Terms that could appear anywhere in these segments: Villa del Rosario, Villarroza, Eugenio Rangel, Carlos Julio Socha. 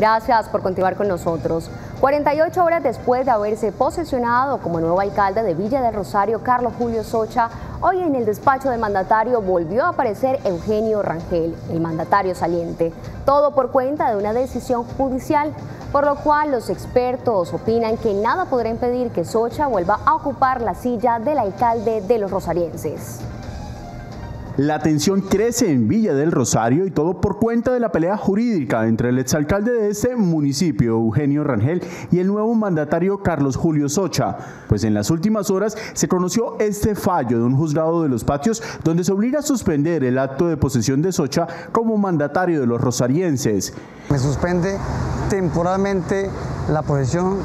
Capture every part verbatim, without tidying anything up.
Gracias por continuar con nosotros. cuarenta y ocho horas después de haberse posesionado como nuevo alcalde de Villa del Rosario, Carlos Julio Socha, hoy en el despacho del mandatario volvió a aparecer Eugenio Rangel, el mandatario saliente. Todo por cuenta de una decisión judicial, por lo cual los expertos opinan que nada podrá impedir que Socha vuelva a ocupar la silla del alcalde de los rosarienses. La tensión crece en Villa del Rosario y todo por cuenta de la pelea jurídica entre el exalcalde de este municipio, Eugenio Rangel, y el nuevo mandatario Carlos Julio Socha. Pues en las últimas horas se conoció este fallo de un juzgado de los patios donde se obliga a suspender el acto de posesión de Socha como mandatario de los rosarienses. Me suspende temporalmente la posesión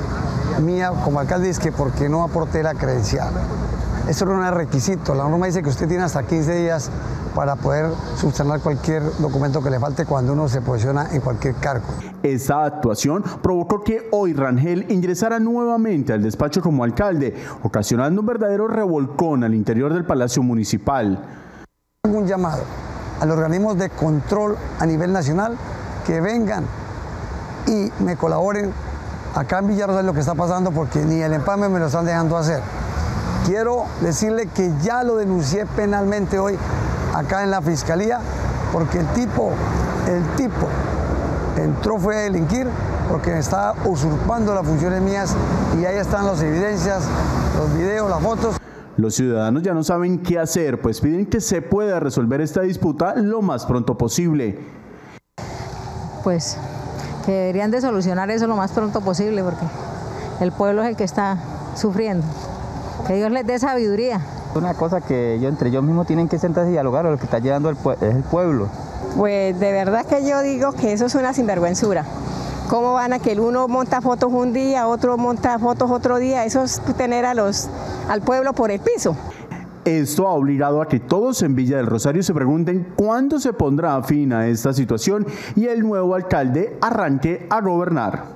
mía como alcalde, es que porque no aporté la credencial. Esto no es requisito, la norma dice que usted tiene hasta quince días para poder subsanar cualquier documento que le falte cuando uno se posesiona en cualquier cargo. Esta actuación provocó que hoy Rangel ingresara nuevamente al despacho como alcalde, ocasionando un verdadero revolcón al interior del Palacio Municipal. Hago un llamado a los organismos de control a nivel nacional que vengan y me colaboren acá en Villarroza lo que está pasando, porque ni el empalme me lo están dejando hacer. Quiero decirle que ya lo denuncié penalmente hoy acá en la fiscalía, porque el tipo, el tipo entró fue a delinquir porque estaba usurpando las funciones mías y ahí están las evidencias, los videos, las fotos. Los ciudadanos ya no saben qué hacer, pues piden que se pueda resolver esta disputa lo más pronto posible. Pues que deberían de solucionar eso lo más pronto posible, porque el pueblo es el que está sufriendo. Que Dios les dé sabiduría. Una cosa que ellos, entre ellos mismos tienen que sentarse y dialogar, o lo que está llevando el pue es el pueblo. Pues de verdad que yo digo que eso es una sinvergüenzura. ¿Cómo van a que uno monta fotos un día, otro monta fotos otro día? Eso es tener a los, al pueblo por el piso. Esto ha obligado a que todos en Villa del Rosario se pregunten cuándo se pondrá fin a esta situación y el nuevo alcalde arranque a gobernar.